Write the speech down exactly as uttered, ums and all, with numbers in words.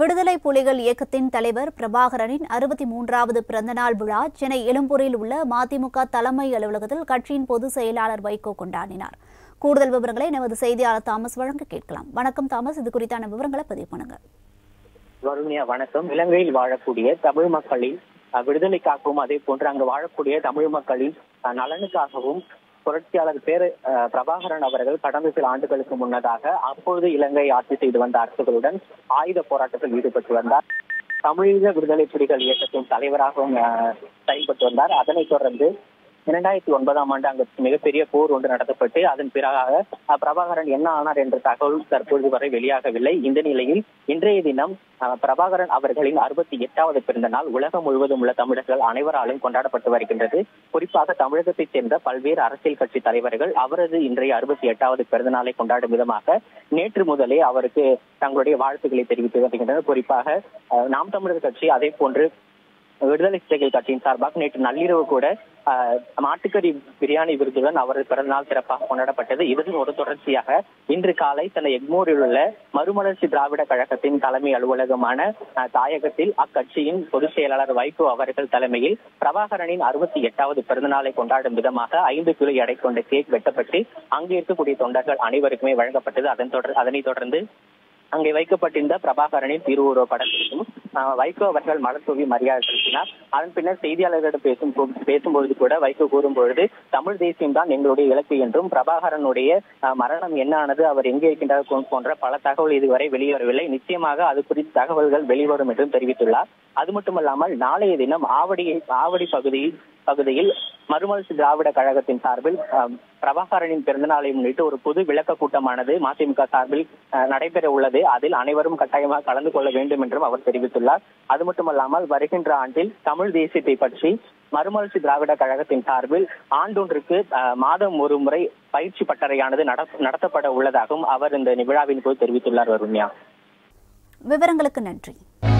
விடுதலை புலிகள் இயக்கத்தின் தலைவர் பிரபாகரனின் அறுபத்தி மூன்றாவது பிறந்தநாள் விழா சென்னை எழும்பூரில் உள்ள மதிமுக தலைமை அலுவலகத்தில் கட்சியின் பொதுச் செயலாளர் வைகோ கொண்டாடினார். கூடுதல் விவரங்களை நமது செய்தியாளர் தாமஸ் வழங்க கேட்கலாம். வணக்கம் தாமஸ், இது குறித்தான விவரங்களை பதிவு பண்ணுங்க. வருண்யா வணக்கம். இலங்கையில் வாழக்கூடிய தமிழ் மக்களின் விடுதலைக்காகவும் அதே போன்று அங்கு வாழக்கூடிய தமிழ் மக்களின் நலனுக்காகவும் புரட்சியாளர் பேர் பிரபாகரன் அவர்கள் கடந்த சில ஆண்டுகளுக்கு முன்னதாக அப்போது இலங்கை ஆட்சி செய்து வந்த அரசுகளுடன் ஆயுத போராட்டத்தில் ஈடுபட்டு வந்தார். தமிழீழ விடுதலை புலிகள் இயக்கத்தின் தலைவராகவும் செயல்பட்டு வந்தார். அதனைத் தொடர்ந்து இரண்டாயிரத்தி ஒன்பதாம் ஆண்டு அங்கு மிகப்பெரிய போர் ஒன்று நடத்தப்பட்டு அதன் பிறகாக பிரபாகரன் என்ன ஆனார் என்ற தகவல் தற்பொழுது வரை வெளியாகவில்லை. இந்த நிலையில் இன்றைய தினம் பிரபாகரன் அவர்களின் அறுபத்தி எட்டாவது பிறந்த நாள் உலகம் முழுவதும் உள்ள தமிழர்கள் அனைவராலும் கொண்டாடப்பட்டு வருகின்றது. குறிப்பாக தமிழகத்தைச் சேர்ந்த பல்வேறு அரசியல் கட்சி தலைவர்கள் அவரது இன்றைய அறுபத்தி எட்டாவது பிறந்த நாளை கொண்டாடும் விதமாக நேற்று முதலே அவருக்கு தங்களுடைய வாழ்த்துக்களை தெரிவித்து வருகின்றனர். குறிப்பாக நாம் தமிழர் கட்சி அதே போன்று விடுதலை சிறுத்தைகள் கட்சியின் சார்பாக நேற்று நள்ளிரவு கூட மாட்டுக்கறி பிரியாணி விருதுடன் அவரது பிறந்தநாள் சிறப்பாக கொண்டாடப்பட்டது. இதன் ஒரு தொடர்ச்சியாக இன்று காலை சென்னை எக்மோரில் உள்ள மறுமலர்ச்சி திராவிட கழகத்தின் தலைமை அலுவலகமான தாயகத்தில் அக்கட்சியின் பொதுச் செயலாளர் வைகோ அவர்கள் தலைமையில் பிரபாகரனின் அறுபத்தி எட்டாவது பிறந்தநாளை கொண்டாடும் விதமாக ஐந்து கிலோ எடை கொண்ட கேக் வெட்டப்பட்டு அங்கு இருக்கக்கூடிய தொண்டர்கள் அனைவருக்குமே வழங்கப்பட்டது. அதன் தொடர் அதனைத் தொடர்ந்து அங்கே வைக்கப்பட்டிருந்த பிரபாகரனின் திருவுருவ படத்திற்கும் வைகோ அவர்கள் மலர் தூவி மரியாதை செலுத்தினார். அதன் பின்னர் செய்தியாளர்களிடம் பேசும் பேசும்பொழுது கூட வைகோ கூறும்பொழுது தமிழ் தேசியம் தான் எங்களுடைய இலக்கு என்றும் பிரபாகரனுடைய மரணம் என்னானது அவர் எங்கே இருக்கின்றார் போன்ற பல தகவல் இதுவரை வெளிவரவில்லை. நிச்சயமாக அது குறித்த தகவல்கள் வெளிவரும் என்றும் தெரிவித்துள்ளார். அது மட்டுமல்லாமல் நாளைய தினம் ஆவடி ஆவடி பகுதியில் பகுதியில் மறுமலர்ச்சி திராவிட கழகத்தின் சார்பில் பிரபாகரனின் பிறந்தநாளை முன்னிட்டு ஒரு பொது விளக்க கூட்டமானது மதிமுக சார்பில் நடைபெற உள்ளது. அதில் அனைவரும் கட்டாயமாக கலந்து கொள்ள வேண்டும் என்றும் அவர் தெரிவித்துள்ளார். அது மட்டுமல்லாமல் வருகின்ற ஆண்டில் தமிழ் தேசியத்தை பற்றி மறுமலர்ச்சி திராவிட கழகத்தின் சார்பில் ஆண்டொன்றுக்கு மாதம் ஒரு முறை பயிற்சி பட்டறையானது நடத்தப்பட உள்ளதாகவும் அவர் இந்த விழாவின் போது தெரிவித்துள்ளார். வருண்யா, விவரங்களுக்கு நன்றி.